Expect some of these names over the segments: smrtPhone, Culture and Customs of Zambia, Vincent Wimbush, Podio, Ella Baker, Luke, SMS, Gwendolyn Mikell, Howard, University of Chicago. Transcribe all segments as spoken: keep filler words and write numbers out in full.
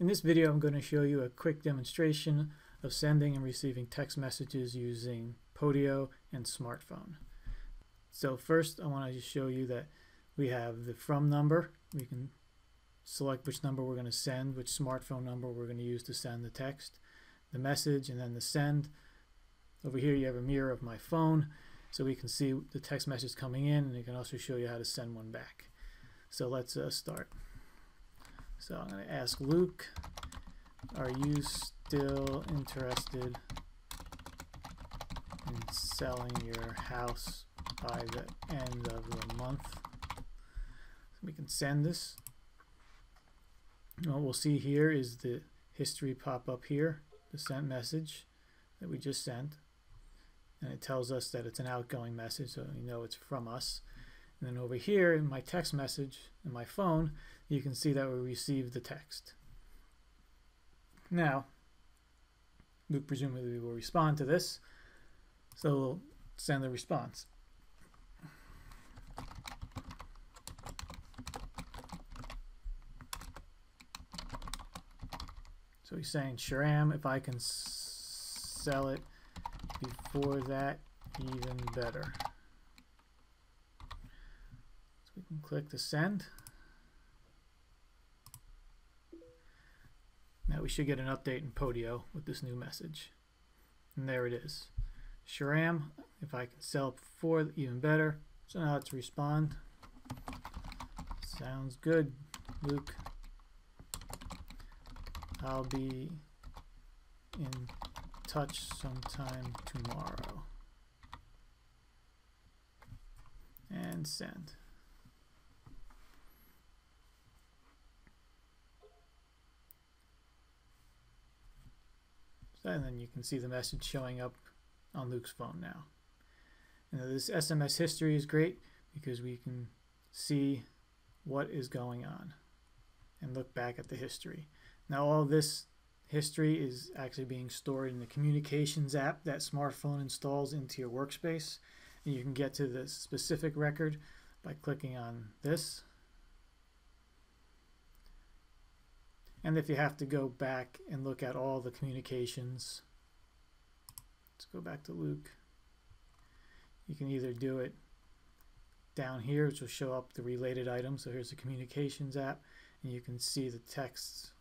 In this video, I'm going to show you a quick demonstration of sending and receiving text messages using Podio and Smartphone. So first, I want to show you that we have the from number. We can select which number we're going to send, which smartphone number we're going to use to send the text, the message, and then the send. Over here, you have a mirror of my phone, so we can see the text message coming in, and it can also show you how to send one back. So let's uh, start. So I'm going to ask Luke, are you still interested in selling your house by the end of the month? We can send this. And what we'll see here is the history pop up here, the sent message that we just sent. And it tells us that it's an outgoing message, so you know it's from us. And then over here in my text message in my phone, you can see that we received the text. Now, Luke presumably will respond to this, so we'll send the response. So he's saying, sure am, if I can sell it before that, even better. So we can click the send. Now we should get an update in Podio with this new message. And there it is. Sure am, if I can sell before, even better. So now let's respond. Sounds good, Luke. I'll be in touch sometime tomorrow. And send. And then you can see the message showing up on Luke's phone now. Now this S M S history is great because we can see what is going on and look back at the history. Now all this history is actually being stored in the communications app that Smartphone installs into your workspace. And you can get to the specific record by clicking on this. And if you have to go back and look at all the communications, let's go back to Luke. You can either do it down here, which will show up the related items. So here's the communications app, and you can see the texts,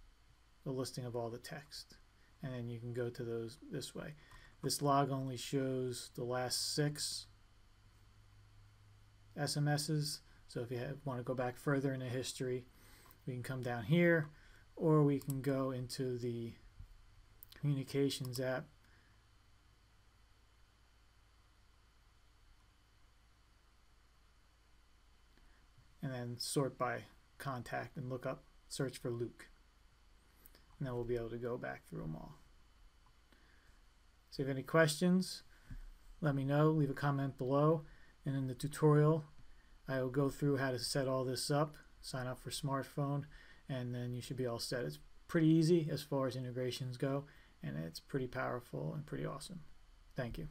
the listing of all the text. And then you can go to those this way. This log only shows the last six S M Ses. So if you have, want to go back further in the history, we can come down here. Or we can go into the communications app and then sort by contact and look up, search for Luke. And then we'll be able to go back through them all. So if you have any questions, let me know. Leave a comment below. And in the tutorial, I will go through how to set all this up, sign up for Smartphone, and then you should be all set. It's pretty easy as far as integrations go, and it's pretty powerful and pretty awesome. Thank you.